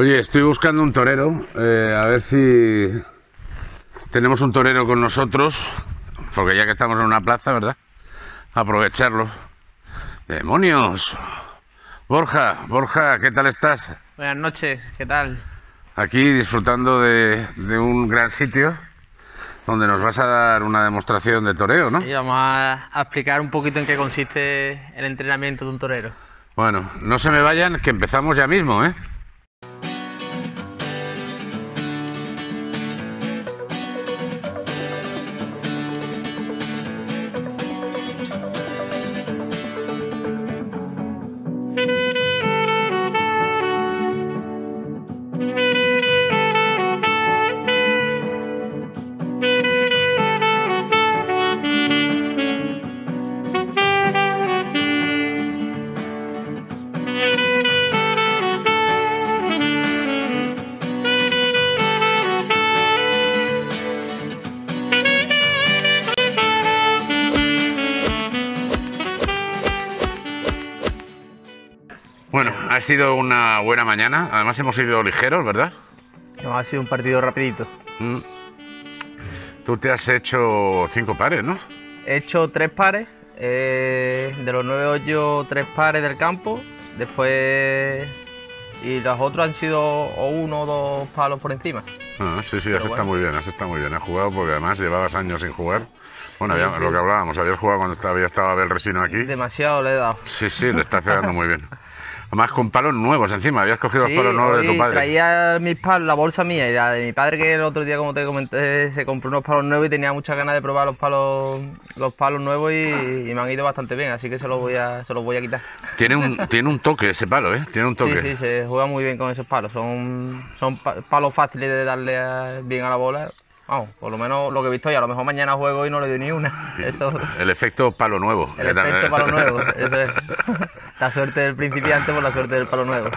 Oye, estoy buscando un torero, a ver si tenemos un torero con nosotros, porque ya que estamos en una plaza, ¿verdad? Aprovecharlo. ¡Demonios! Borja, ¿qué tal estás? Buenas noches, ¿qué tal? Aquí disfrutando de un gran sitio donde nos vas a dar una demostración de toreo, ¿no? Sí, vamos a explicar un poquito en qué consiste el entrenamiento de un torero. Bueno, no se me vayan, que empezamos ya mismo, ¿eh? Ha sido una buena mañana, además hemos ido ligeros, ¿verdad? No, ha sido un partido rapidito. Tú te has hecho 5 pares, ¿no? He hecho 3 pares, de los 9 hoyos, 3 pares del campo, después... y los otros han sido o 1 o 2 palos por encima. Ah, sí, sí, has estado muy bien, has jugado porque además llevabas años sin jugar. Bueno, ya, lo que hablábamos, habías jugado cuando había estado Abel Resino aquí. Demasiado le he dado. Sí, sí, le estás pegando muy bien. Además con palos nuevos encima, habías cogido los palos nuevos de tu padre. Traía mis palos, la bolsa mía y la de mi padre, que el otro día, como te comenté, se compró unos palos nuevos y tenía muchas ganas de probar los palos nuevos y me han ido bastante bien, así que se los voy a quitar. Tiene un toque ese palo, ¿eh? Tiene un toque. Sí, sí, se juega muy bien con esos palos, son palos fáciles de darle bien a la bola. Vamos, por lo menos lo que he visto, y a lo mejor mañana juego y no le doy ni una. Eso... El efecto palo nuevo. El efecto palo nuevo. Eso es. La suerte del principiante por la suerte del palo nuevo.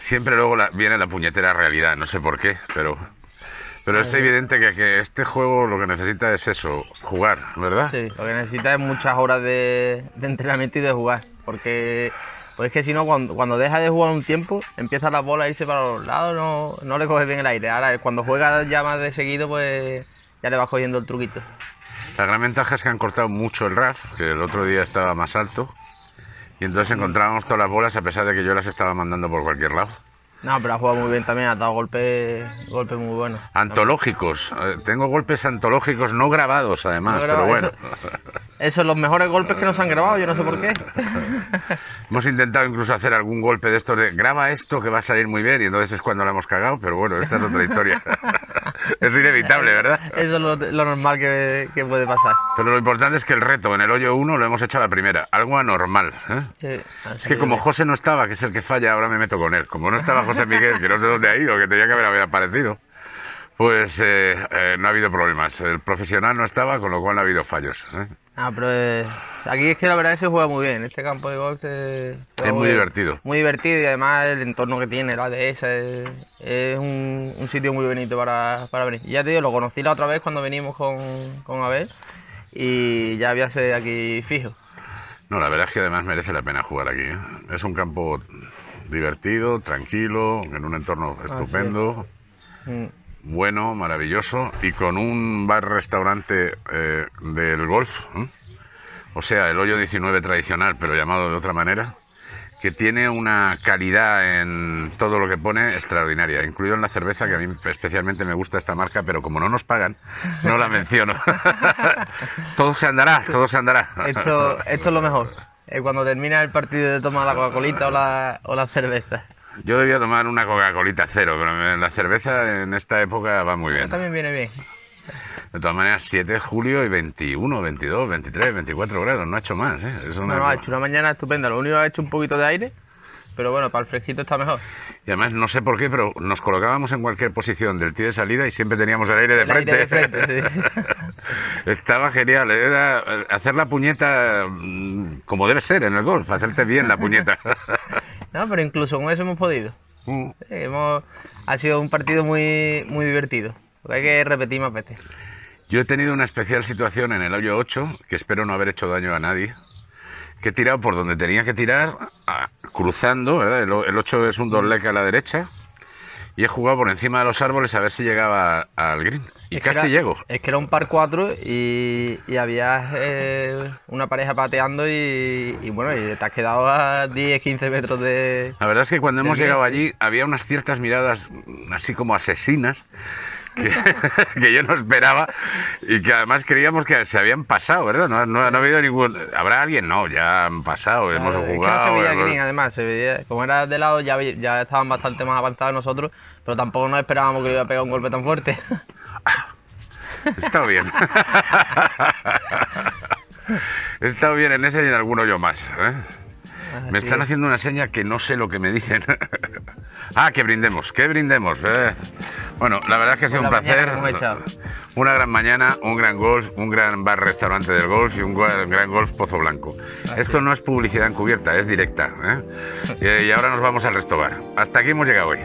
Siempre luego viene la puñetera realidad, no sé por qué, pero es evidente que este juego lo que necesita es eso, jugar, ¿verdad? Sí, lo que necesita es muchas horas de entrenamiento y de jugar, porque... Pues es que si no, cuando deja de jugar un tiempo, empieza la bola a irse para los lados, no le coge bien el aire. Ahora, cuando juega ya más de seguido, pues ya le vas cogiendo el truquito. La gran ventaja es que han cortado mucho el RAF, que el otro día estaba más alto, y entonces encontrábamos todas las bolas a pesar de que yo las estaba mandando por cualquier lado. No, pero ha jugado muy bien también, ha dado golpes muy buenos. Antológicos, tengo golpes antológicos no grabados además, pero bueno. Esos son los mejores golpes que nos han grabado, yo no sé por qué. Hemos intentado incluso hacer algún golpe de estos de graba esto que va a salir muy bien y entonces es cuando la hemos cagado, pero bueno, esta es otra historia. Es inevitable, ¿verdad? Eso es lo normal que puede pasar. Pero lo importante es que el reto en el hoyo 1 lo hemos hecho a la primera, algo anormal, ¿eh? Sí, es que como José no estaba, que es el que falla, ahora me meto con él. Como no estaba José Miguel, que no sé dónde ha ido, que tenía que haber aparecido, pues no ha habido problemas. El profesional no estaba, con lo cual no ha habido fallos, ¿eh? Ah, pero aquí es que la verdad es que se juega muy bien. Este campo de golf es muy divertido. Muy divertido y además el entorno que tiene, la dehesa, es un sitio muy bonito para venir. Y ya te digo, lo conocí la otra vez cuando venimos con Abel y ya había sido aquí fijo. No, la verdad es que además merece la pena jugar aquí, ¿eh? Es un campo divertido, tranquilo, en un entorno estupendo. Sí. Bueno, maravilloso, y con un bar-restaurante del golf, ¿eh? O sea, el hoyo 19 tradicional, pero llamado de otra manera, que tiene una calidad en todo lo que pone extraordinaria, incluido en la cerveza, que a mí especialmente me gusta esta marca, pero como no nos pagan, no la menciono. Todo se andará. Esto es lo mejor, cuando termina el partido de tomar la Coca-Colita o la cerveza. Yo debía tomar una Coca-Colita cero, pero la cerveza en esta época va muy bien. También viene bien. De todas maneras, 7 de julio y 21, 22, 23, 24 grados, no ha hecho más, ¿eh? No, ha hecho una mañana estupenda, lo único que ha hecho un poquito de aire, pero bueno, para el fresquito está mejor. Y además, no sé por qué, pero nos colocábamos en cualquier posición del tee de salida y siempre teníamos el aire de frente. El aire de frente, sí. Estaba genial, era hacer la puñeta como debe ser en el golf, hacerte bien la puñeta. No, pero incluso con eso hemos podido. Sí, ha sido un partido muy, muy divertido. Hay que repetir más veces. Yo he tenido una especial situación en el hoyo 8, que espero no haber hecho daño a nadie, que he tirado por donde tenía que tirar, cruzando, ¿verdad? El 8 es un doble a la derecha, y he jugado por encima de los árboles a ver si llegaba al green. Y casi llego. Es que era un par 4 y había una pareja pateando y bueno, y te has quedado a 10, 15 metros de... La verdad es que cuando hemos llegado allí había unas ciertas miradas así como asesinas que yo no esperaba y que además creíamos que se habían pasado, ¿verdad? No ha habido ningún... ¿Habrá alguien? No, ya han pasado, hemos jugado... Es que no se veía el green, además, se veía... Como era de lado, ya estaban bastante más avanzados nosotros, pero tampoco nos esperábamos que le iba a pegar un golpe tan fuerte. Está bien. He estado bien en ese y en alguno yo más, ¿eh? Me están haciendo una seña que no sé lo que me dicen. Ah, que brindemos. Bueno, la verdad es que ha sido un placer. Una gran mañana, un gran golf, un gran bar-restaurante del golf y un gran golf Pozo Blanco. Esto no es publicidad encubierta, es directa, ¿eh? Y ahora nos vamos al restobar. Hasta aquí hemos llegado hoy.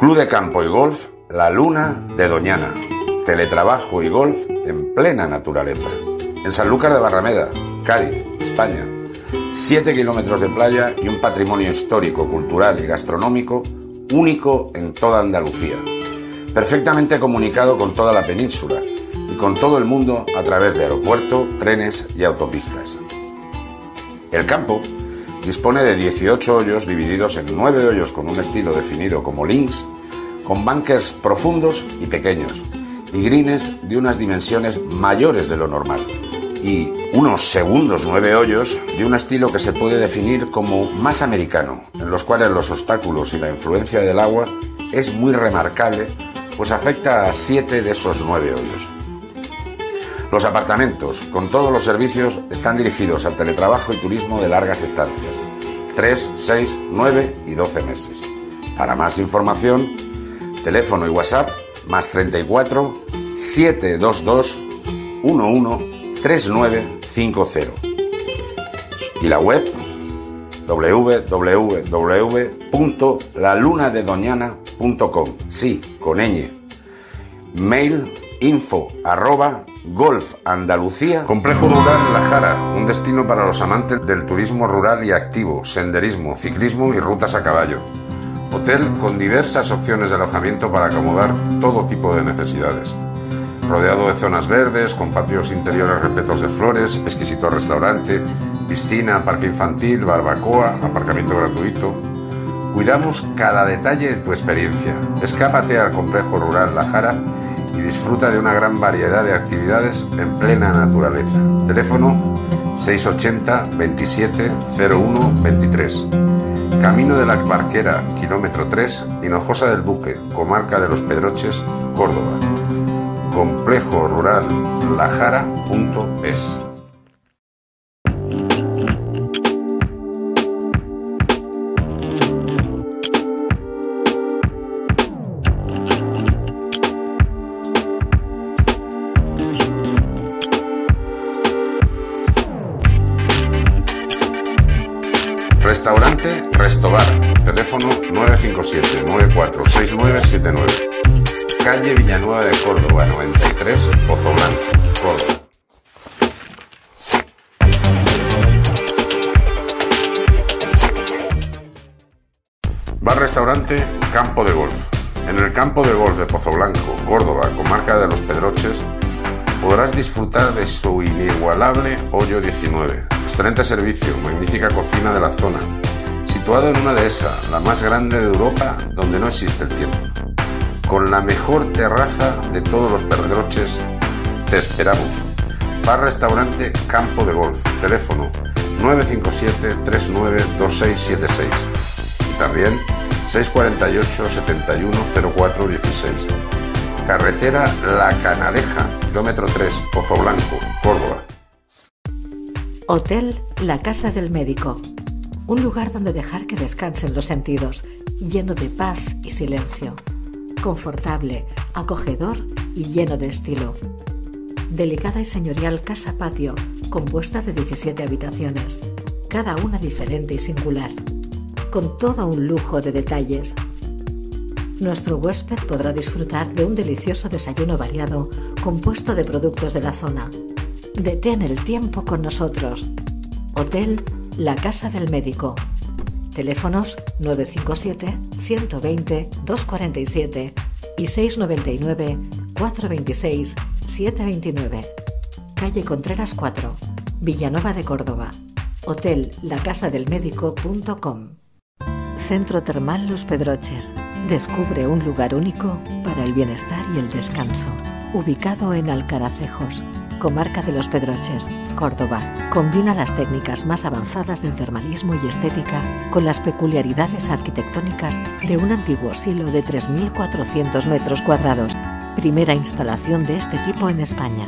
Club de campo y golf, La Luna de Doñana. Teletrabajo y golf en plena naturaleza. En Sanlúcar de Barrameda, Cádiz, España. 7 kilómetros de playa y un patrimonio histórico, cultural y gastronómico único en toda Andalucía. Perfectamente comunicado con toda la península y con todo el mundo a través de aeropuerto, trenes y autopistas. El campo dispone de 18 hoyos divididos en 9 hoyos con un estilo definido como links, con bunkers profundos y pequeños, y greens de unas dimensiones mayores de lo normal, y unos segundos 9 hoyos de un estilo que se puede definir como más americano, en los cuales los obstáculos y la influencia del agua es muy remarcable, pues afecta a 7 de esos 9 hoyos. Los apartamentos, con todos los servicios, están dirigidos al teletrabajo y turismo de largas estancias, 3, 6, 9 y 12 meses. Para más información, teléfono y WhatsApp, más 34 722 113950. Y la web, www.lalunadedoñana.com. Sí, con ñ. Mail, info@golfandalucía. Complejo rural La Jara, un destino para los amantes del turismo rural y activo, senderismo, ciclismo y rutas a caballo. Hotel con diversas opciones de alojamiento para acomodar todo tipo de necesidades. Rodeado de zonas verdes, con patios interiores repletos de flores, exquisito restaurante, piscina, parque infantil, barbacoa, aparcamiento gratuito. Cuidamos cada detalle de tu experiencia. Escápate al complejo rural La Jara y disfruta de una gran variedad de actividades en plena naturaleza. Teléfono 680 27 01 23. Camino de la Barquera, kilómetro 3, Hinojosa del Buque, comarca de Los Pedroches, Córdoba. Complejo rural lajara.es. Restaurante Restobar, teléfono 957-946979, calle Villanueva de Córdoba, 93, Pozo Blanco, Córdoba. Bar-restaurante Campo de Golf. En el Campo de Golf de Pozo Blanco, Córdoba, comarca de Los Pedroches, podrás disfrutar de su inigualable hoyo 19, excelente servicio, magnífica cocina de la zona, situado en una dehesa, la más grande de Europa, donde no existe el tiempo. Con la mejor terraza de todos los Pedroches, te esperamos. Bar-restaurante Campo de Golf, teléfono 957-392676 y también 648-710416. Carretera La Canaleja, kilómetro 3, Pozo Blanco, Córdoba. Hotel La Casa del Médico. Un lugar donde dejar que descansen los sentidos, lleno de paz y silencio. Confortable, acogedor y lleno de estilo. Delicada y señorial casa-patio, compuesta de 17 habitaciones, cada una diferente y singular, con todo un lujo de detalles. Nuestro huésped podrá disfrutar de un delicioso desayuno variado compuesto de productos de la zona. Detén el tiempo con nosotros. Hotel La Casa del Médico. Teléfonos 957-120-247 y 699-426-729. Calle Contreras 4, Villanueva de Córdoba. Hotel lacasadelmedico.com. Centro Termal Los Pedroches. Descubre un lugar único para el bienestar y el descanso. Ubicado en Alcaracejos, comarca de Los Pedroches, Córdoba, combina las técnicas más avanzadas del termalismo y estética con las peculiaridades arquitectónicas de un antiguo silo de 3.400 metros cuadrados. Primera instalación de este tipo en España.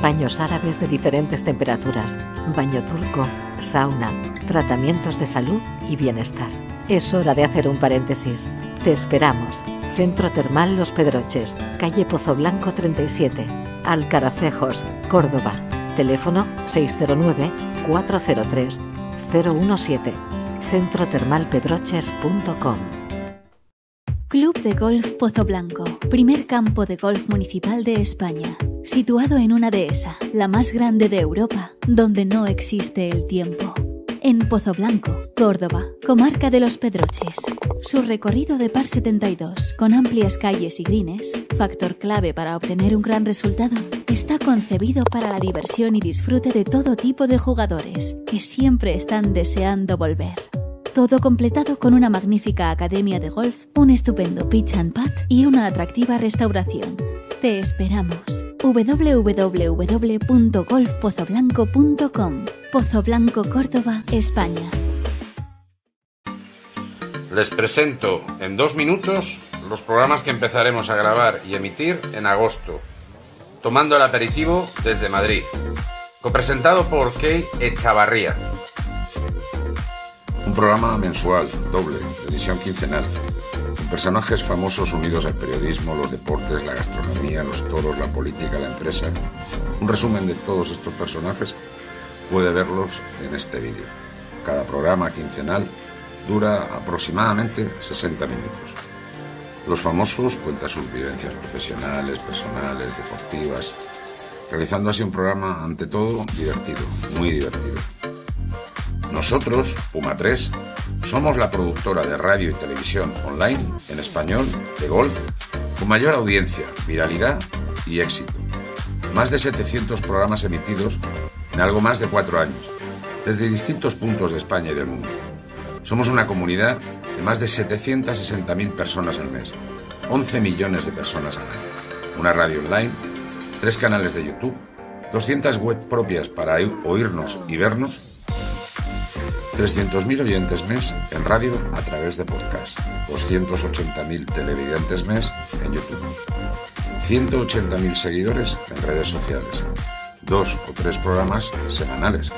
Baños árabes de diferentes temperaturas, baño turco, sauna, tratamientos de salud y bienestar. Es hora de hacer un paréntesis. Te esperamos. Centro Termal Los Pedroches, calle Pozo Blanco 37, Alcaracejos, Córdoba. Teléfono 609-403-017. Centrotermalpedroches.com. Club de Golf Pozo Blanco, primer campo de golf municipal de España. Situado en una dehesa, la más grande de Europa, donde no existe el tiempo. En Pozo Blanco, Córdoba, comarca de Los Pedroches. Su recorrido de par 72, con amplias calles y greens, factor clave para obtener un gran resultado, está concebido para la diversión y disfrute de todo tipo de jugadores, que siempre están deseando volver. Todo completado con una magnífica academia de golf, un estupendo pitch and putt y una atractiva restauración. Te esperamos. www.golfpozoblanco.com. Pozo Blanco, Córdoba, España. Les presento en 2 minutos los programas que empezaremos a grabar y emitir en agosto, tomando el aperitivo desde Madrid, copresentado por Kay Echavarría. Un programa mensual, doble, edición quincenal, con personajes famosos unidos al periodismo, los deportes, la gastronomía, los toros, la política, la empresa. Un resumen de todos estos personajes puede verlos en este vídeo. Cada programa quincenal dura aproximadamente 60 minutos. Los famosos cuentan sus vivencias profesionales, personales, deportivas, realizando así un programa, ante todo, divertido, muy divertido. Nosotros, Puma 3, somos la productora de radio y televisión online en español de golf con mayor audiencia, viralidad y éxito. Más de 700 programas emitidos en algo más de 4 años, desde distintos puntos de España y del mundo. Somos una comunidad de más de 760.000 personas al mes, 11 millones de personas al año, una radio online, 3 canales de YouTube, 200 web propias para oírnos y vernos, 300.000 oyentes mes en radio a través de podcast, 280.000 televidentes mes en YouTube, 180.000 seguidores en redes sociales, 2 o 3 programas semanales,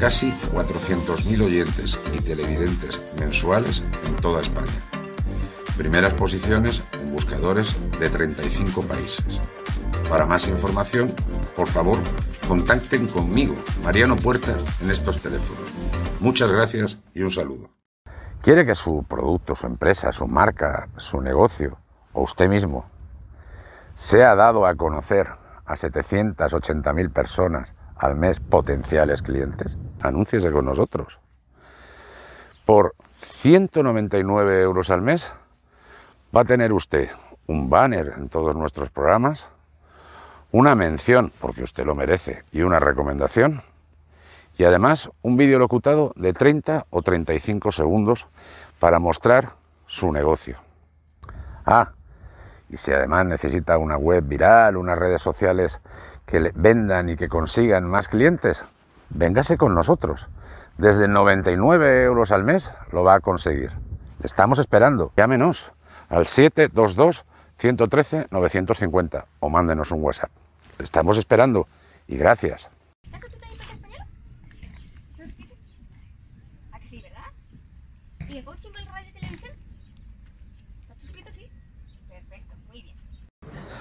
casi 400.000 oyentes y televidentes mensuales en toda España. Primeras posiciones en buscadores de 35 países. Para más información, por favor, contacten conmigo, Mariano Puerta, en estos teléfonos. Muchas gracias y un saludo. ¿Quiere que su producto, su empresa, su marca, su negocio o usted mismo sea dado a conocer a 780.000 personas al mes potenciales clientes? Anúnciese con nosotros. Por 199 euros al mes va a tener usted un banner en todos nuestros programas, una mención, porque usted lo merece, y una recomendación, y además un vídeo locutado de 30 o 35 segundos para mostrar su negocio. Y si además necesita una web viral, unas redes sociales que le vendan y que consigan más clientes, véngase con nosotros. Desde 99 euros al mes lo va a conseguir. Le estamos esperando. Llámenos al 722-113-950 o mándenos un WhatsApp. Le estamos esperando y gracias.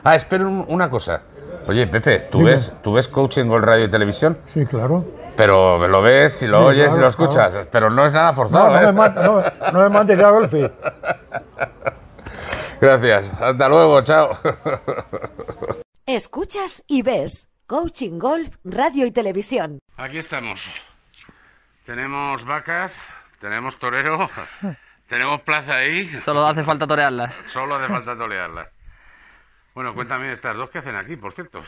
Espero una cosa, Oye, Pepe, ¿tú ves Coaching Golf Radio y Televisión? Sí, claro. Pero lo ves y lo oyes y lo escuchas, pero no es nada forzado. No me mandes a golfi. Gracias, hasta luego, chao. Escuchas y ves Coaching Golf Radio y Televisión. Aquí estamos. Tenemos vacas, tenemos torero, tenemos plaza ahí. Solo hace falta torearlas. Solo hace falta torearlas. Bueno, cuéntame de estas dos que hacen aquí, por cierto.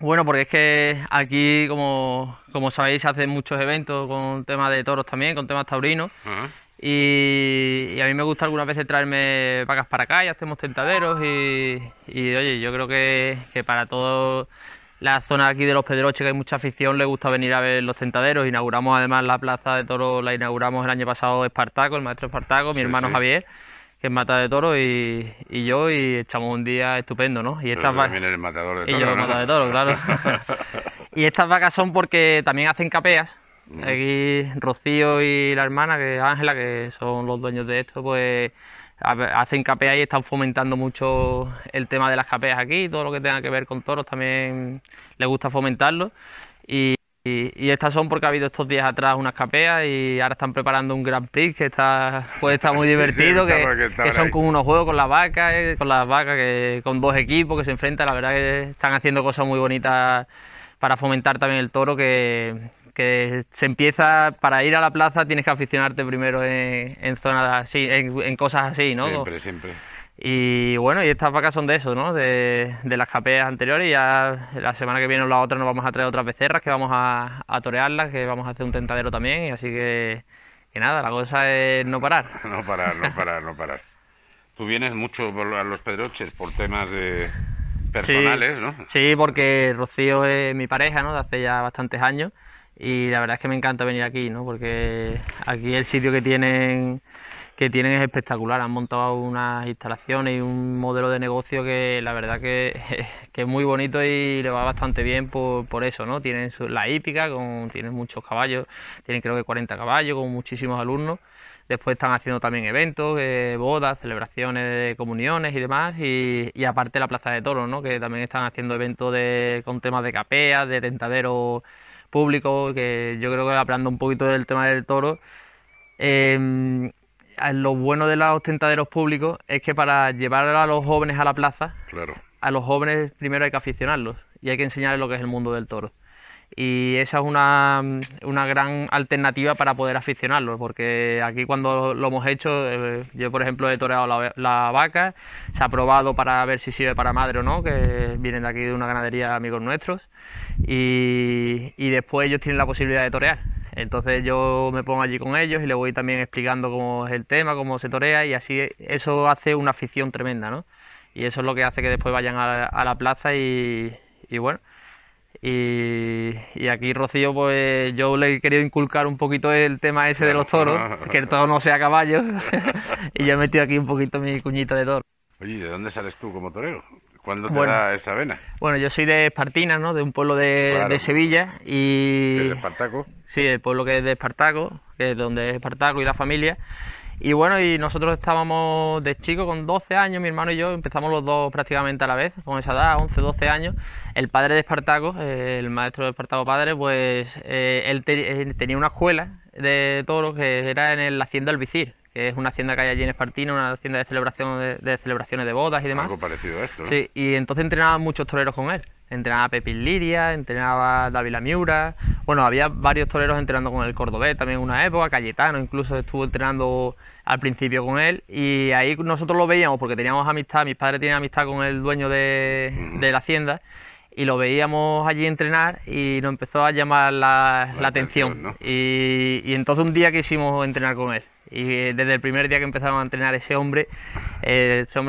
Bueno, porque es que aquí, como sabéis, hacen muchos eventos con temas de toros también, con temas taurinos. Uh-huh. Y a mí me gusta algunas veces traerme vacas para acá y hacemos tentaderos y oye, yo creo que para toda la zona aquí de Los Pedroches, que hay mucha afición, le gusta venir a ver los tentaderos. Inauguramos además la plaza de toros, la inauguramos el año pasado Espartaco, el maestro Espartaco, mi hermano Javier, que es matador de toros, y yo, y echamos un día estupendo, ¿no? Y estas vacas... también eres matador de toros, yo, ¿no? Matador de toros, claro. Y estas vacas son porque también hacen capeas. Aquí Rocío y la hermana, que es Ángela, que son los dueños de esto, pues hacen capeas y están fomentando mucho el tema de las capeas aquí. Todo lo que tenga que ver con toros también les gusta fomentarlo. Y estas son porque ha habido estos días atrás unas capeas y ahora están preparando un Grand Prix que está muy divertido, que son con unos juegos con las vacas, con dos equipos que se enfrentan. La verdad que están haciendo cosas muy bonitas para fomentar también el toro, que se empieza, para ir a la plaza tienes que aficionarte primero en zonas así, en cosas así, ¿no? Siempre, siempre. Y bueno, y estas vacas son de eso, ¿no? De las capeas anteriores. Ya la semana que viene o la otra nos vamos a traer otras becerras que vamos a torearlas, que vamos a hacer un tentadero también, y así que nada, la cosa es no parar. No parar, no parar, no parar. Tú vienes mucho a Los Pedroches por temas de personales, sí, ¿no? Sí, porque Rocío es mi pareja, ¿no? De hace ya bastantes años. Y la verdad es que me encanta venir aquí, ¿no? Porque aquí el sitio que tienen es espectacular. Han montado unas instalaciones y un modelo de negocio que la verdad que es muy bonito y le va bastante bien por eso, ¿no? Tienen la hípica, tienen muchos caballos, tienen creo que 40 caballos con muchísimos alumnos. Después están haciendo también eventos, bodas, celebraciones, comuniones y demás. Y aparte la plaza de toros, ¿no? Que también están haciendo eventos con temas de capeas, de tentaderos públicos, que yo creo que hablando un poquito del tema del toro... lo bueno de los tentaderos públicos es que para llevar a los jóvenes a la plaza, claro, a los jóvenes primero hay que aficionarlos y hay que enseñarles lo que es el mundo del toro. Y esa es una gran alternativa para poder aficionarlos, porque aquí cuando lo hemos hecho, yo por ejemplo he toreado la vaca, se ha probado para ver si sirve para madre o no, que vienen de aquí de una ganadería amigos nuestros, y después ellos tienen la posibilidad de torear. Entonces yo me pongo allí con ellos y les voy también explicando cómo es el tema, cómo se torea, y así eso hace una afición tremenda, ¿no? Y eso es lo que hace que después vayan a la plaza y bueno. Y aquí Rocío, pues yo le he querido inculcar un poquito el tema ese de los toros, que el toro no sea caballo, y yo he metido aquí un poquito mi cuñita de toro. Oye, ¿y de dónde sales tú como torero? ¿Cuándo te da esa vena? Bueno, yo soy de Espartinas, ¿no? De un pueblo de Sevilla. Y... ¿Es Espartaco? Sí, el pueblo que es de Espartaco, que es donde es Espartaco y la familia. Y bueno, y nosotros estábamos de chico, con 12 años, mi hermano y yo, empezamos los dos prácticamente a la vez, con esa edad, 11, 12 años. El padre de Espartaco, el maestro de Espartaco padre, pues él tenía una escuela de toros que era en la hacienda El Vicir, que es una hacienda que hay allí en Espartina, una hacienda de celebración de celebraciones de bodas y demás. Algo parecido a esto, ¿no? Sí, y entonces entrenaban muchos toreros con él. Entrenaba a Pepín Liria, entrenaba a Dávila Miura. Bueno, había varios toreros entrenando con el Cordobés también en una época. Cayetano incluso estuvo entrenando al principio con él. Y ahí nosotros lo veíamos porque teníamos amistad. Mis padres tenían amistad con el dueño de la hacienda. Y lo veíamos allí entrenar y nos empezó a llamar la atención, ¿no? Y entonces un día quisimos entrenar con él. Y desde el primer día que empezamos a entrenar ese hombre,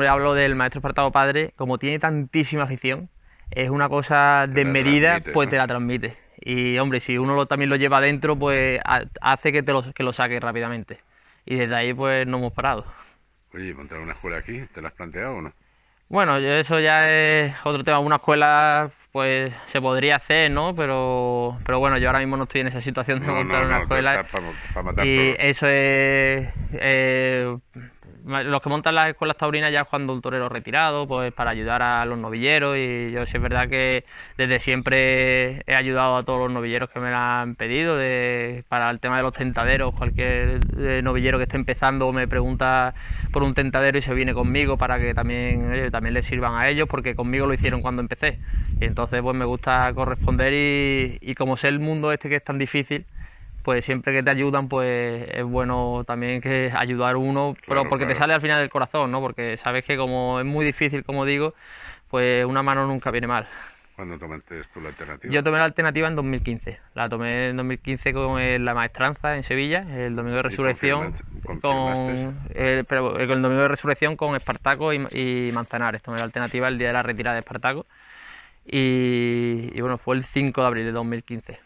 hablo del maestro Espartaco padre, como tiene tantísima afición, es una cosa desmedida, pues te la transmite. Y hombre, si uno también lo lleva adentro, pues hace que lo saque rápidamente. Y desde ahí pues no hemos parado. Oye, ¿montar una escuela aquí? ¿Te la has planteado o no? Bueno, eso ya es otro tema. Una escuela pues se podría hacer, ¿no? Pero bueno, yo ahora mismo no estoy en esa situación de montar una escuela. Eso es Los que montan las escuelas taurinas ya cuando un torero retirado, pues para ayudar a los novilleros, y yo sí es verdad que desde siempre he ayudado a todos los novilleros que me lo han pedido, para el tema de los tentaderos. Cualquier novillero que esté empezando me pregunta por un tentadero y se viene conmigo para que también les sirvan a ellos, porque conmigo lo hicieron cuando empecé. Y entonces pues me gusta corresponder y como sé el mundo este que es tan difícil, pues siempre que te ayudan, pues es bueno también que ayudar uno, claro, pero porque claro, te sale al final del corazón, ¿no? Porque sabes que como es muy difícil, como digo, pues una mano nunca viene mal. ¿Cuándo tomaste tú la alternativa? Yo tomé la alternativa en 2015. La tomé en 2015 con la Maestranza en Sevilla, el domingo de resurrección. Pero el domingo de resurrección con Espartaco y Manzanares. Tomé la alternativa el día de la retirada de Espartaco. Y bueno, fue el 5 de abril de 2015.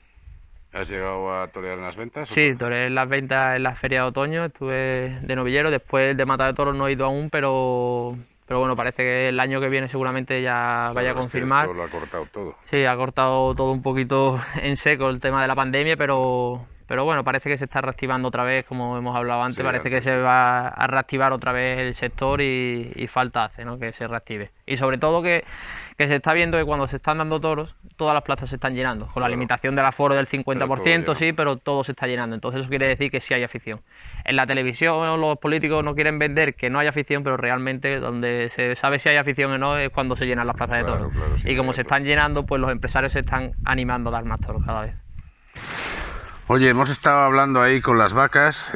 ¿Has llegado a torear en las ventas? Sí, toreé en las ventas en la feria de otoño, estuve de novillero, después de matar de toros no he ido aún, pero bueno, parece que el año que viene seguramente ya vaya a confirmar. Esto lo ha cortado todo. Sí, ha cortado todo un poquito en seco el tema de la pandemia, pero bueno, parece que se está reactivando otra vez, como hemos hablado antes, sí, parece que se va a reactivar otra vez el sector y falta hace, ¿no?, que se reactive. Y sobre todo que se está viendo que cuando se están dando toros, todas las plazas se están llenando, con la limitación del aforo del 50%, pero sí, pero todo se está llenando, entonces eso quiere decir que sí hay afición. En la televisión los políticos no quieren vender que no hay afición, pero realmente donde se sabe si hay afición o no es cuando se llenan las plazas de toros. Claro, sí, y como se están llenando, pues los empresarios se están animando a dar más toros cada vez. Oye, hemos estado hablando ahí con las vacas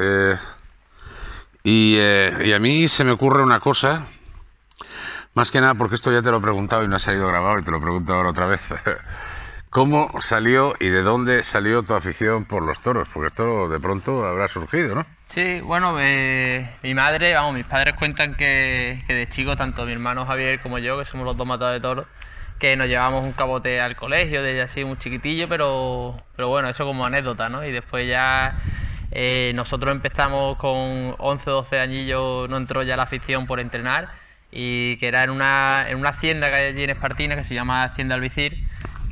y a mí se me ocurre una cosa, más que nada porque esto ya te lo he preguntado y no ha salido grabado y te lo pregunto ahora otra vez. ¿Cómo salió y de dónde salió tu afición por los toros? Porque esto de pronto habrá surgido, ¿no? Sí, bueno, mi madre, vamos, mis padres cuentan que de chico, tanto mi hermano Javier como yo, que somos los dos matados de toros, que nos llevamos un cabote al colegio desde así muy chiquitillo, pero bueno, eso como anécdota, ¿no? Y después ya nosotros empezamos con 11 o 12 añillos, no entró ya la afición por entrenar, y que era en una hacienda que hay allí en Espartinas, que se llama Hacienda Albicir,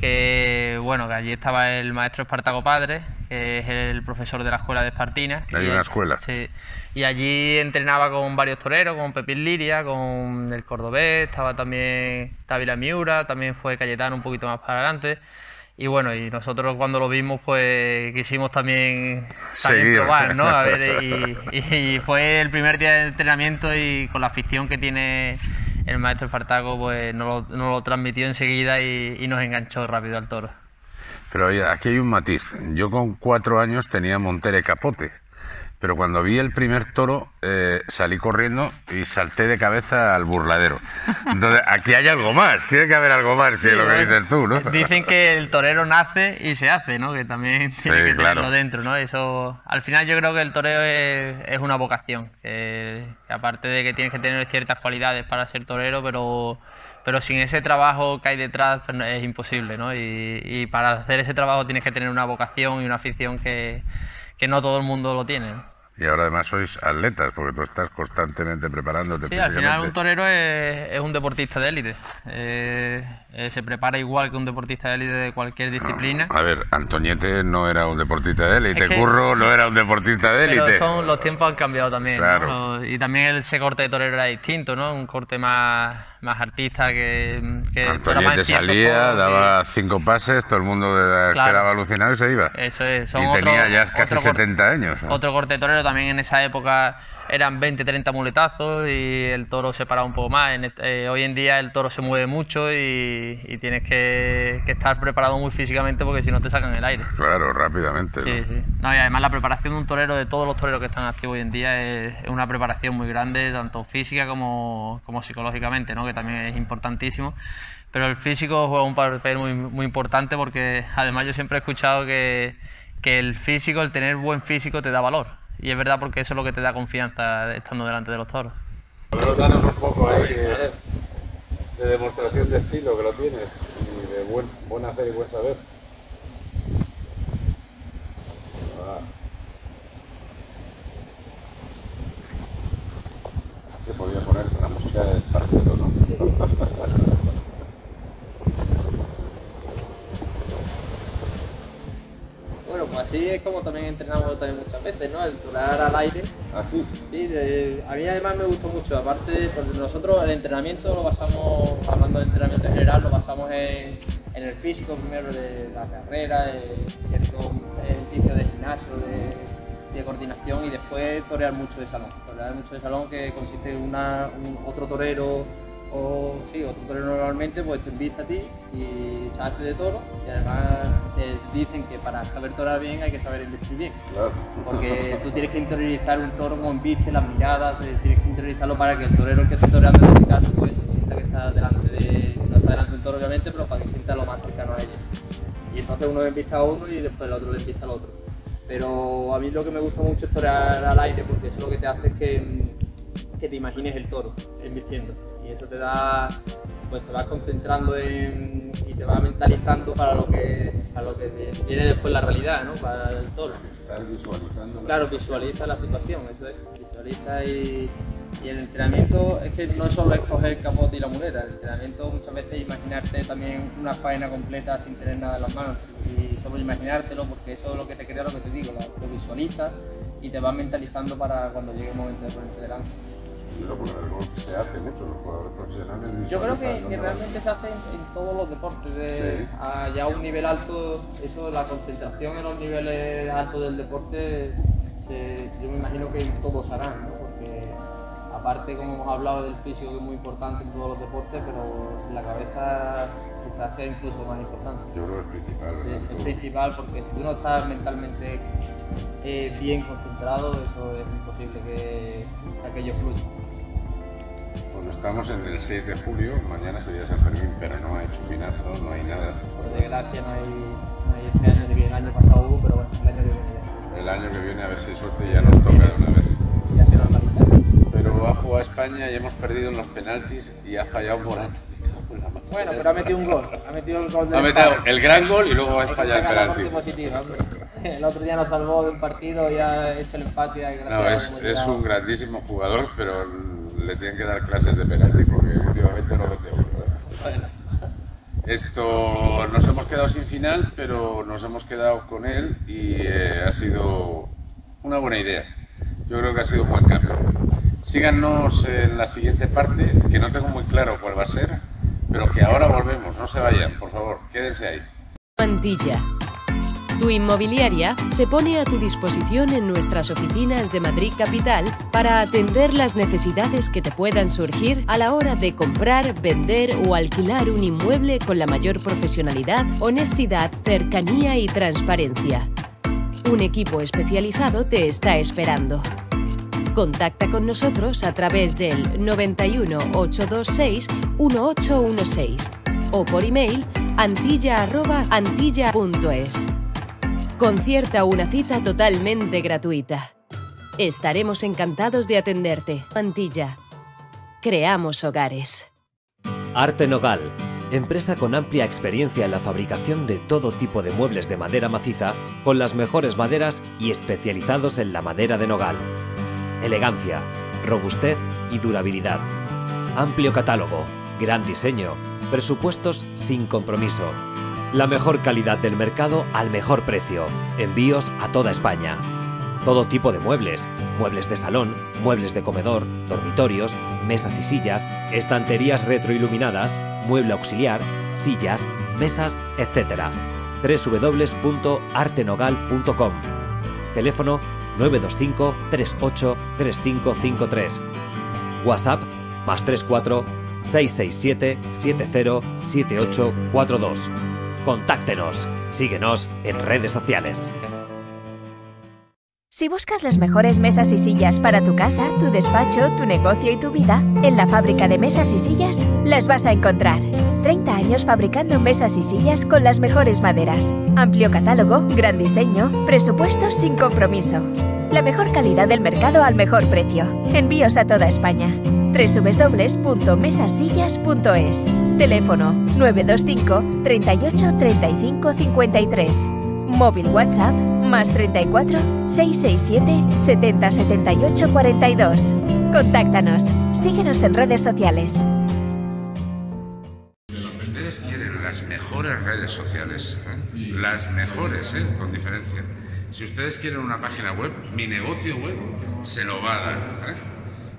que bueno, que allí estaba el maestro Espartaco Padre, que es el profesor de la escuela de Espartinas. Hay una escuela. Sí. Y allí entrenaba con varios toreros, con Pepín Liria, con el Cordobés, estaba también Dávila Miura, también fue Cayetano un poquito más para adelante. Y bueno, y nosotros cuando lo vimos, pues quisimos también probar, ¿no? A ver, y fue el primer día de entrenamiento y con la afición que tiene el maestro Espartaco, pues nos lo transmitió enseguida y nos enganchó rápido al toro. Pero oye, aquí hay un matiz. Yo con 4 años tenía montere capote. Pero cuando vi el primer toro salí corriendo y salté de cabeza al burladero. Entonces aquí hay algo más, tiene que haber algo más que sí, lo que dices tú, ¿no? Dicen que el torero nace y se hace, ¿no? Que también tiene que tenerlo dentro, ¿no? Eso, al final yo creo que el toreo es una vocación. Que aparte de que tienes que tener ciertas cualidades para ser torero, pero sin ese trabajo que hay detrás es imposible, ¿no? Y para hacer ese trabajo tienes que tener una vocación y una afición que no todo el mundo lo tiene. Y ahora además sois atletas, porque tú estás constantemente preparándote. Sí, al final un torero es un deportista de élite. Se prepara igual que un deportista de élite de cualquier disciplina. No, a ver, Antoñete no era un deportista de élite, Curro no era un deportista de élite. Pero los tiempos han cambiado también. Claro. ¿No? Y también ese corte de torero era distinto, ¿no? Un corte más artista que Antoñete salía, daba 5 pases, todo el mundo quedaba alucinado y se iba. Eso es. Y tenía ya casi 70 años. Otro corte de torero también en esa época eran 20-30 muletazos y el toro se paraba un poco más. Hoy en día el toro se mueve mucho y tienes que estar preparado muy físicamente porque si no te sacan el aire. Claro, rápidamente. Sí, ¿no? Sí. No, y además la preparación de un torero, de todos los toreros que están activos hoy en día, es una preparación muy grande, tanto física como psicológicamente, ¿no? Que también es importantísimo. Pero el físico juega un papel muy, muy importante porque además yo siempre he escuchado que el físico, el tener buen físico te da valor. Y es verdad porque eso es lo que te da confianza estando delante de los toros. Danos un poco ahí de demostración de estilo, que lo tienes, y de buen hacer y buen saber. Se podría poner una música de Espartaco, ¿no? Sí. Bueno, pues así así es como también entrenamos también muchas veces, ¿no? El solar al aire. Así. Sí, a mí además me gustó mucho. Aparte, porque nosotros el entrenamiento lo basamos, hablando de entrenamiento en general, lo basamos en el físico primero de la carrera, ejercicio de gimnasio, de coordinación, y después torear mucho de salón. Torear mucho de salón, que consiste en otro torero, o sí, otro torero normalmente, pues te invita a ti y se hace de toro, y además te dicen que para saber torar bien hay que saber investir bien. Claro. Porque tú tienes que interiorizar el toro con viste, las miradas, tienes que interiorizarlo para que el torero que está toreando en este caso pues se sienta que está delante de, no está delante del toro obviamente, pero para que se sienta lo más cercano a ella. Y entonces uno le invita a uno y después el otro le invita al otro. Pero a mí lo que me gusta mucho es torear al aire, porque eso lo que te hace es que te imagines el toro embistiendo, y eso te da, pues te vas concentrando y te vas mentalizando para lo que viene después la realidad, ¿no? Para el toro. Estás visualizando. Claro, visualiza la situación, eso es, visualiza y el entrenamiento es que no solo es coger el capote y la muleta, el entrenamiento muchas veces es imaginarte también una faena completa sin tener nada en las manos, y solo imaginártelo, porque eso es lo que te crea, lo que te digo, lo visualizas y te vas mentalizando para cuando llegue el momento de ponerte delante. Se hace mucho, los jugadores profesionales. Yo creo que realmente se hace en todos los deportes, sí. Ya a un nivel alto, eso, la concentración en los niveles altos del deporte, yo me imagino que todos harán, ¿no? Porque aparte, como hemos hablado del físico, que es muy importante en todos los deportes, pero la cabeza quizás sea incluso más importante. Yo creo que es principal, ¿verdad? Es principal, porque si tú no estás mentalmente bien concentrado, eso es imposible que aquello fluya. Pues estamos en el 6 de julio, mañana sería San Fermín, pero no hay chupinazo, no hay nada. Por desgracia no hay este año, ni bien el año pasado hubo, pero bueno, el año que viene ya. El año que viene a ver si hay suerte y ya nos toca de una vez. Ya se normaliza. Pero ha jugado a España y hemos perdido en los penaltis y ha fallado Morata. Bueno, pero ha metido un gol, ha metido el gol de... Ha metido el gran gol y luego ha fallado el penalti. Positiva, el otro día nos salvó de un partido y ha hecho el empate. No, es un grandísimo jugador, pero le tienen que dar clases de penalti porque últimamente no lo tengo. Bueno. Esto, nos hemos quedado sin final, pero nos hemos quedado con él y ha sido una buena idea. Yo creo que ha sido un buen cambio. Síganos en la siguiente parte, que no tengo muy claro cuál va a ser, pero que ahora volvemos, no se vayan, por favor, quédense ahí. Mantilla. Tu inmobiliaria se pone a tu disposición en nuestras oficinas de Madrid Capital para atender las necesidades que te puedan surgir a la hora de comprar, vender o alquilar un inmueble con la mayor profesionalidad, honestidad, cercanía y transparencia. Un equipo especializado te está esperando. Contacta con nosotros a través del 91 826 1816 o por email antilla@antilla.es. Concierta una cita totalmente gratuita. Estaremos encantados de atenderte. Mantilla. Creamos hogares. Arte Nogal. Empresa con amplia experiencia en la fabricación de todo tipo de muebles de madera maciza, con las mejores maderas y especializados en la madera de nogal. Elegancia, robustez y durabilidad. Amplio catálogo, gran diseño, presupuestos sin compromiso. La mejor calidad del mercado al mejor precio. Envíos a toda España. Todo tipo de muebles. Muebles de salón, muebles de comedor, dormitorios, mesas y sillas, estanterías retroiluminadas, mueble auxiliar, sillas, mesas, etc. www.artenogal.com. Teléfono 925 38 3553. WhatsApp +34 667 707842. Contáctenos. Síguenos en redes sociales. Si buscas las mejores mesas y sillas para tu casa, tu despacho, tu negocio y tu vida, en la fábrica de mesas y sillas las vas a encontrar. 30 años fabricando mesas y sillas con las mejores maderas. Amplio catálogo, gran diseño, presupuestos sin compromiso. La mejor calidad del mercado al mejor precio. Envíos a toda España. www.mesasillas.es. Teléfono 925 38 35 53. Móvil WhatsApp +34 667 70 78 42. Contáctanos. Síguenos en redes sociales. Ustedes quieren las mejores redes sociales, ¿eh? Las mejores, con diferencia. Si ustedes quieren una página web, Mi Negocio Web se lo va a dar, ¿eh?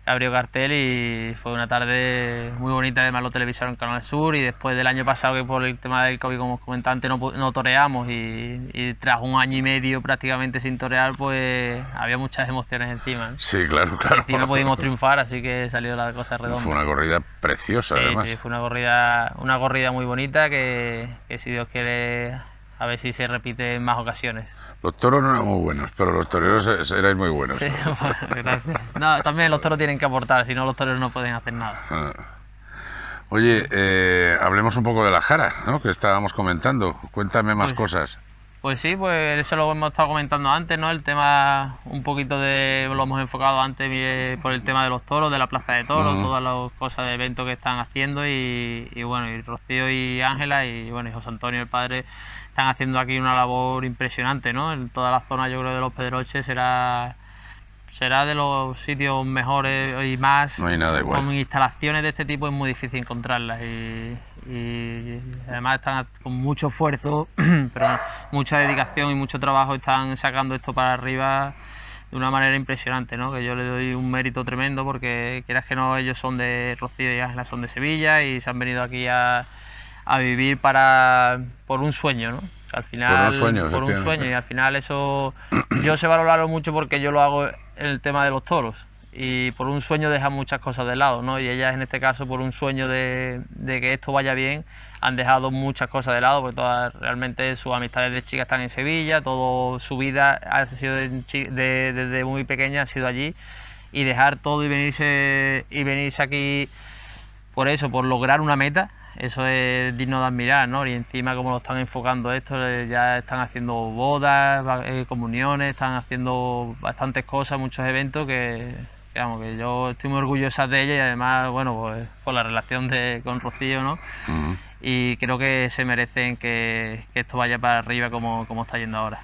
Abrió cartel y fue una tarde muy bonita, además lo televisaron en Canal Sur y después del año pasado que por el tema del COVID, como comentaba antes, no toreamos y tras 1 año y medio prácticamente sin torear, pues había muchas emociones encima, ¿no? Sí, claro, claro. Encima pudimos triunfar, así que salió la cosa redonda. Fue una corrida preciosa, sí, además. Sí, fue una corrida muy bonita que si Dios quiere, a ver si se repite en más ocasiones. Los toros no eran muy buenos, pero los toreros erais muy buenos. Sí, bueno, no, también los toros tienen que aportar, si no los toreros no pueden hacer nada. Oye, hablemos un poco de La Jara, ¿no? Que estábamos comentando. Cuéntame más cosas. Pues sí, pues eso lo hemos estado comentando antes, ¿no? El tema un poquito lo hemos enfocado antes por el tema de los toros, de la plaza de toros, todas las cosas de eventos que están haciendo y bueno, y Rocío y Ángela y bueno, y José Antonio, el padre, están haciendo aquí una labor impresionante, ¿no? En toda la zona, yo creo, de los Pedroches será de los sitios mejores y más. No hay nada igual. Con instalaciones de este tipo es muy difícil encontrarlas y además están con mucho esfuerzo, pero mucha dedicación y mucho trabajo, están sacando esto para arriba de una manera impresionante, ¿no? Que yo le doy un mérito tremendo porque quieras que no, ellos son de Rocío y Ángela, son de Sevilla y se han venido aquí a vivir por un sueño, ¿no? Al final, por un sueño y al final eso yo sé valorarlo mucho porque yo lo hago en el tema de los toros y por un sueño dejan muchas cosas de lado, ¿no? Y ellas en este caso por un sueño de que esto vaya bien han dejado muchas cosas de lado porque todas realmente sus amistades de chicas están en Sevilla, toda su vida ha sido desde muy pequeña ha sido allí y dejar todo y venirse aquí por eso, por lograr una meta. Eso es digno de admirar, ¿no? Y encima como lo están enfocando esto, ya están haciendo bodas, comuniones, están haciendo bastantes cosas, muchos eventos que vamos, que yo estoy muy orgullosa de ella y además, bueno, pues por la relación con Rocío, ¿no? Y creo que se merecen que esto vaya para arriba como está yendo ahora.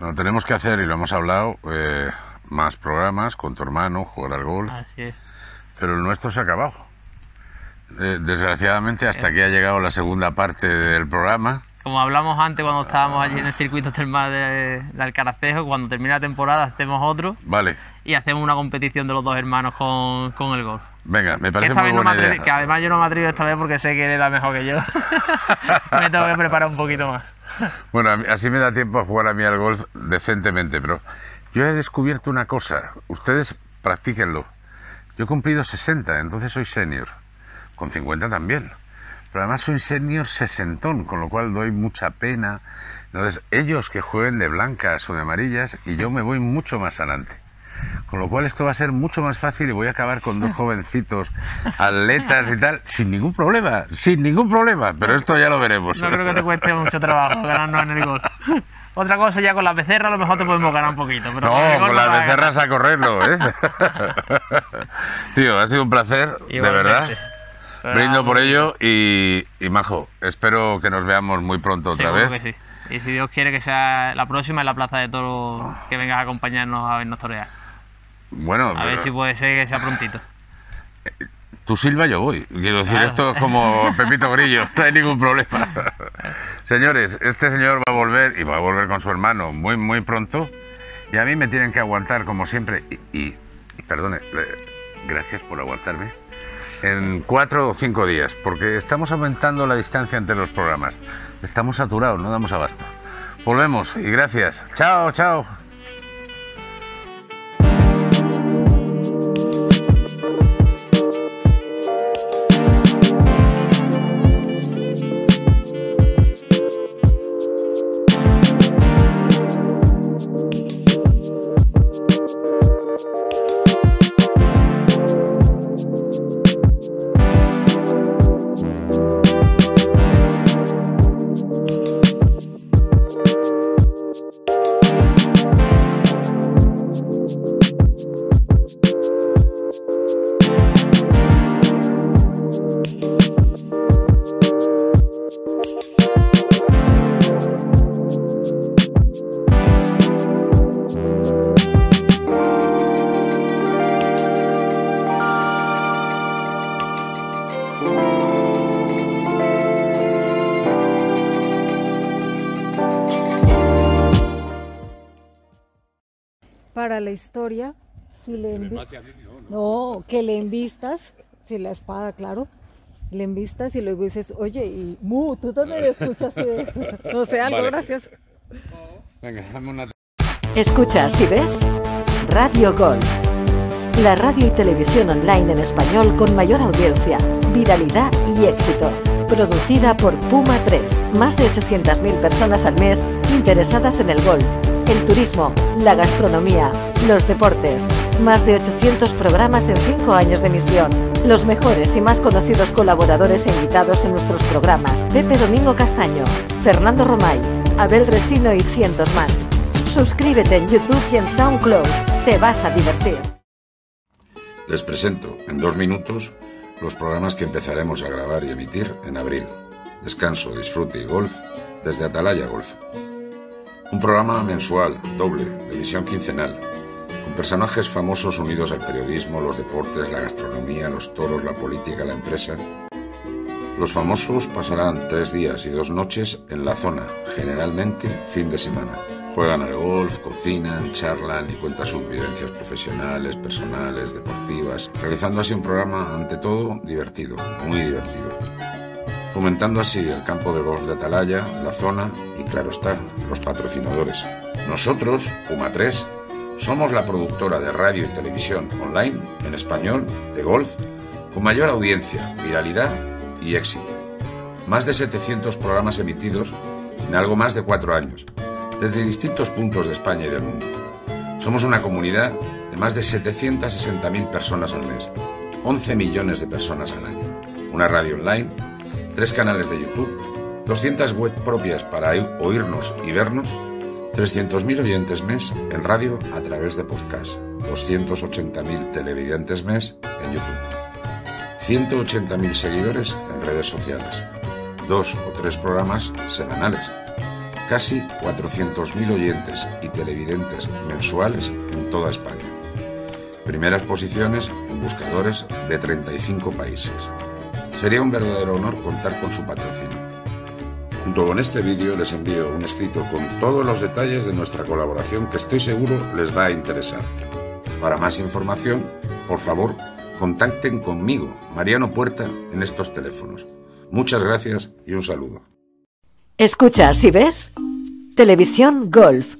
Bueno, tenemos que hacer, y lo hemos hablado, más programas con tu hermano, jugar al golf. Así es. Pero el nuestro se ha acabado. Desgraciadamente hasta aquí ha llegado la segunda parte del programa. Como hablamos antes cuando estábamos allí en el circuito termal de Alcaracejo, cuando termine la temporada hacemos otro. Vale. Y hacemos una competición de los dos hermanos con el golf. Venga, me parece muy buena idea. Que además yo no me atrevo esta vez porque sé que él da mejor que yo. Me tengo que preparar un poquito más. Bueno, así me da tiempo a jugar a mí al golf decentemente, pero yo he descubierto una cosa. Ustedes practíquenlo. Yo he cumplido 60, entonces soy senior. Con 50 también, pero además soy senior sesentón, con lo cual doy mucha pena. Entonces ellos que jueguen de blancas o de amarillas y yo me voy mucho más adelante, con lo cual esto va a ser mucho más fácil y voy a acabar con 2 jovencitos atletas y tal, sin ningún problema, pero esto ya lo veremos. No creo que te cueste mucho trabajo ganarnos en el gol. Otra cosa, ya con las becerras a lo mejor te podemos ganar un poquito. Pero no, con las becerras a correrlo, ¿eh? Tío, ha sido un placer, igualmente. De verdad. Brindo por ello y majo, espero que nos veamos muy pronto otra vez. Seguro que sí. Y si Dios quiere que sea la próxima en la Plaza de Toros, que vengas a acompañarnos a vernos torear. Bueno, a ver si puede ser que sea prontito. Tú silba, yo voy. Quiero decir, esto es como Pepito Grillo, no hay ningún problema. Señores, este señor va a volver, y va a volver con su hermano muy, muy pronto, y a mí me tienen que aguantar, como siempre, y perdone, gracias por aguantarme, en 4 o 5 días, porque estamos aumentando la distancia entre los programas. Estamos saturados, no damos abasto. Volvemos, y gracias. Chao, chao. La historia, si le no, que le envistas, si la espada, claro, le envistas y luego dices, oye, y tú también escuchas esto. No sé, algo, vale. Gracias. Venga, dame una. Escuchas y ves Radio Golf, la radio y televisión online en español con mayor audiencia, viralidad y éxito. Producida por Puma 3, más de 800.000 personas al mes interesadas en el golf, el turismo, la gastronomía, los deportes. Más de 800 programas en 5 años de emisión. Los mejores y más conocidos colaboradores e invitados en nuestros programas: Pepe Domingo Castaño, Fernando Romay, Abel, Resino y cientos más. Suscríbete en YouTube y en SoundCloud. Te vas a divertir. Les presento en 2 minutos los programas que empezaremos a grabar y emitir en abril. Descanso, disfrute y golf desde Atalaya Golf. Un programa mensual, doble, de emisión quincenal, con personajes famosos unidos al periodismo, los deportes, la gastronomía, los toros, la política, la empresa. Los famosos pasarán 3 días y 2 noches en la zona, generalmente fin de semana. Juegan al golf, cocinan, charlan y cuentan sus vivencias profesionales, personales, deportivas, realizando así un programa, ante todo, divertido, muy divertido. Fomentando así el campo de golf de Atalaya, la zona y, claro está, los patrocinadores. Nosotros, Puma 3, somos la productora de radio y televisión online, en español, de golf, con mayor audiencia, viralidad y éxito. Más de 700 programas emitidos en algo más de 4 años, desde distintos puntos de España y del mundo. Somos una comunidad de más de 760.000 personas al mes, 11 millones de personas al año. Una radio online, 3 canales de YouTube, 200 web propias para oírnos y vernos, 300.000 oyentes mes en radio a través de podcast, 280.000 televidentes mes en YouTube, 180.000 seguidores en redes sociales, 2 o 3 programas semanales, casi 400.000 oyentes y televidentes mensuales en toda España. Primeras posiciones en buscadores de 35 países. Sería un verdadero honor contar con su patrocinio. Junto con este vídeo les envío un escrito con todos los detalles de nuestra colaboración que estoy seguro les va a interesar. Para más información, por favor, contacten conmigo, Mariano Puerta, en estos teléfonos. Muchas gracias y un saludo. Escuchas y ves Televisión Golf,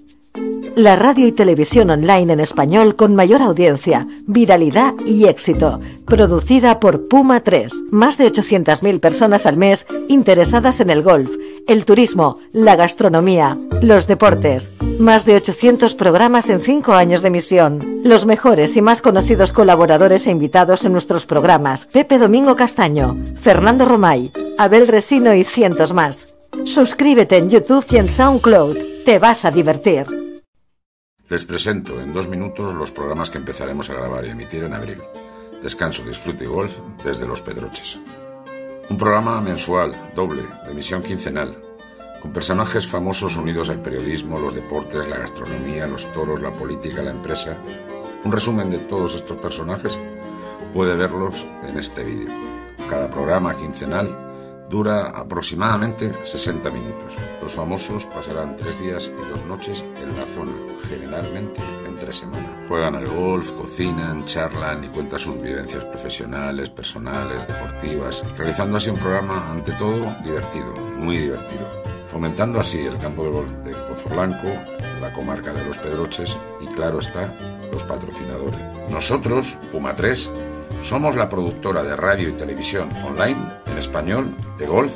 la radio y televisión online en español con mayor audiencia, viralidad y éxito. Producida por Puma 3, más de 800.000 personas al mes interesadas en el golf, el turismo, la gastronomía, los deportes. Más de 800 programas en 5 años de emisión. Los mejores y más conocidos colaboradores e invitados en nuestros programas: Pepe Domingo Castaño, Fernando Romay, Abel, Resino y cientos más. Suscríbete en YouTube y en SoundCloud. Te vas a divertir. Les presento en 2 minutos los programas que empezaremos a grabar y emitir en abril. Descanso, disfrute y golf desde Los Pedroches. Un programa mensual, doble, de emisión quincenal, con personajes famosos unidos al periodismo, los deportes, la gastronomía, los toros, la política, la empresa. Un resumen de todos estos personajes puede verlos en este vídeo. Cada programa quincenal dura aproximadamente 60 minutos. Los famosos pasarán 3 días y 2 noches en la zona, generalmente entre semana. Juegan al golf, cocinan, charlan y cuentan sus vivencias profesionales, personales, deportivas, realizando así un programa, ante todo, divertido, muy divertido, fomentando así el campo de golf de Pozo Blanco, la comarca de Los Pedroches y, claro está, los patrocinadores. Nosotros, Puma 3, somos la productora de radio y televisión online en español de golf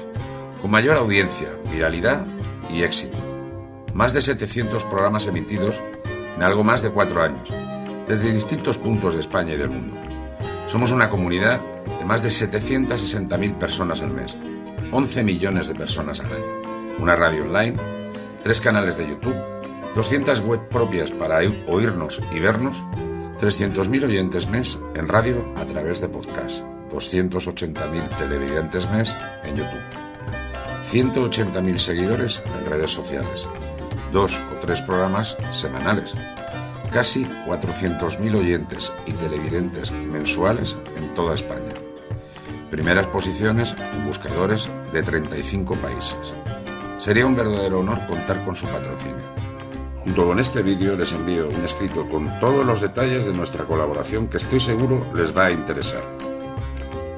con mayor audiencia, viralidad y éxito. Más de 700 programas emitidos en algo más de 4 años, desde distintos puntos de España y del mundo. Somos una comunidad de más de 760.000 personas al mes, 11 millones de personas al año. Una radio online, 3 canales de YouTube, 200 web propias para oírnos y vernos, 300.000 oyentes mes en radio a través de podcast, 280.000 televidentes mes en YouTube, 180.000 seguidores en redes sociales, 2 o 3 programas semanales, casi 400.000 oyentes y televidentes mensuales en toda España, primeras posiciones en buscadores de 35 países. Sería un verdadero honor contar con su patrocinio. Junto con este vídeo les envío un escrito con todos los detalles de nuestra colaboración que estoy seguro les va a interesar.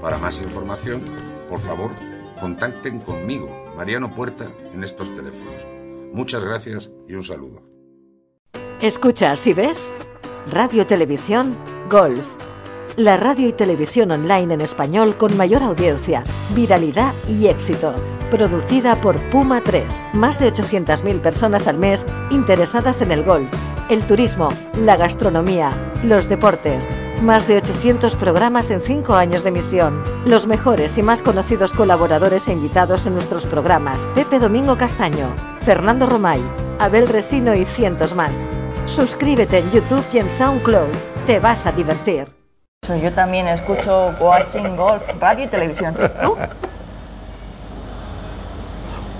Para más información, por favor, contacten conmigo, Mariano Puerta, en estos teléfonos. Muchas gracias y un saludo. Escuchas y ves Radio Televisión Golf, la radio y televisión online en español con mayor audiencia, viralidad y éxito. Producida por Puma 3. Más de 800.000 personas al mes interesadas en el golf, el turismo, la gastronomía, los deportes. Más de 800 programas en 5 años de emisión. Los mejores y más conocidos colaboradores e invitados en nuestros programas: Pepe Domingo Castaño, Fernando Romay, Abel Resino y cientos más. Suscríbete en YouTube y en SoundCloud. Te vas a divertir. Yo también escucho Coaching Golf, radio y televisión. ¿Tú?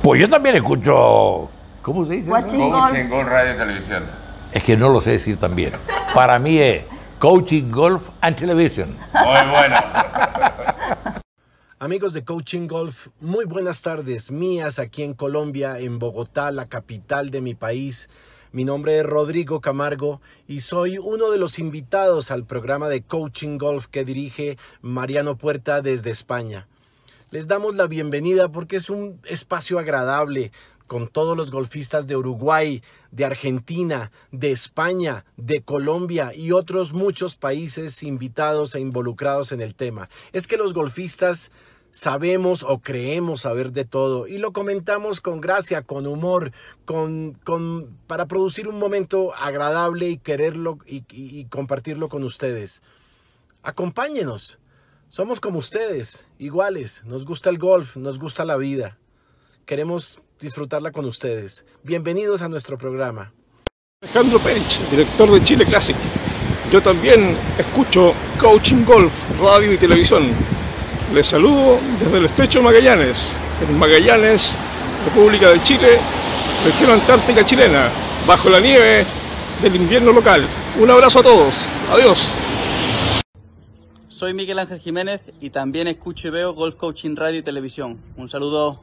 Pues yo también escucho, ¿cómo se dice? Coaching Golf, radio y televisión. Es que no lo sé decir tan bien. Para mí es Coaching Golf and Television. Muy bueno. Amigos de Coaching Golf, muy buenas tardes mías aquí en Colombia, en Bogotá, la capital de mi país. Mi nombre es Rodrigo Camargo y soy uno de los invitados al programa de Coaching Golf que dirige Mariano Puerta desde España. Les damos la bienvenida porque es un espacio agradable con todos los golfistas de Uruguay, de Argentina, de España, de Colombia y otros muchos países invitados e involucrados en el tema. Es que los golfistas sabemos o creemos saber de todo y lo comentamos con gracia, con humor, para producir un momento agradable y quererlo y compartirlo con ustedes. Acompáñenos. Somos como ustedes, iguales, nos gusta el golf, nos gusta la vida. Queremos disfrutarla con ustedes. Bienvenidos a nuestro programa. Alejandro Perich, director de Chile Classic. Yo también escucho Coaching Golf, radio y televisión. Les saludo desde el estrecho Magallanes, en Magallanes, República de Chile, región antártica chilena, bajo la nieve del invierno local. Un abrazo a todos, adiós. Soy Miguel Ángel Jiménez y también escucho y veo Golf Coaching Radio y Televisión. Un saludo.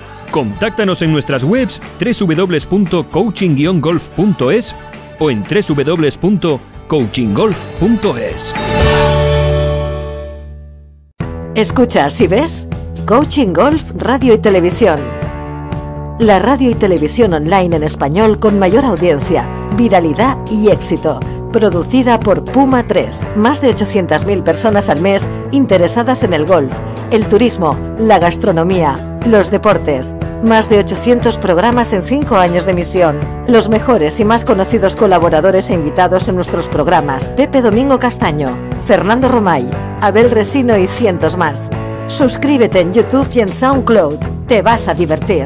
Contáctanos en nuestras webs www.coaching-golf.es o en www.coachinggolf.es. ¿Escuchas y ves? Coaching Golf, radio y televisión. La radio y televisión online en español con mayor audiencia, viralidad y éxito. Producida por Puma 3. Más de 800.000 personas al mes interesadas en el golf, el turismo, la gastronomía, los deportes. Más de 800 programas en 5 años de emisión. Los mejores y más conocidos colaboradores e invitados en nuestros programas: Pepe Domingo Castaño, Fernando Romay, Abel Resino y cientos más. Suscríbete en YouTube y en SoundCloud. Te vas a divertir.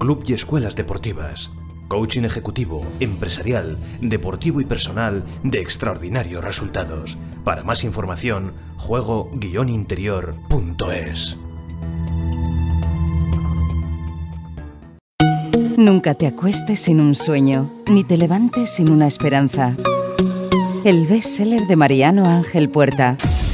club y escuelas deportivas. Coaching ejecutivo, empresarial, deportivo y personal de extraordinarios resultados. Para más información, juego-interior.es. Nunca te acuestes sin un sueño, ni te levantes sin una esperanza. El bestseller de Mariano Ángel Puerta.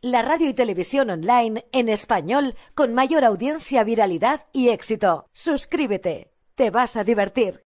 La radio y televisión online en español con mayor audiencia, viralidad y éxito. Suscríbete, te vas a divertir.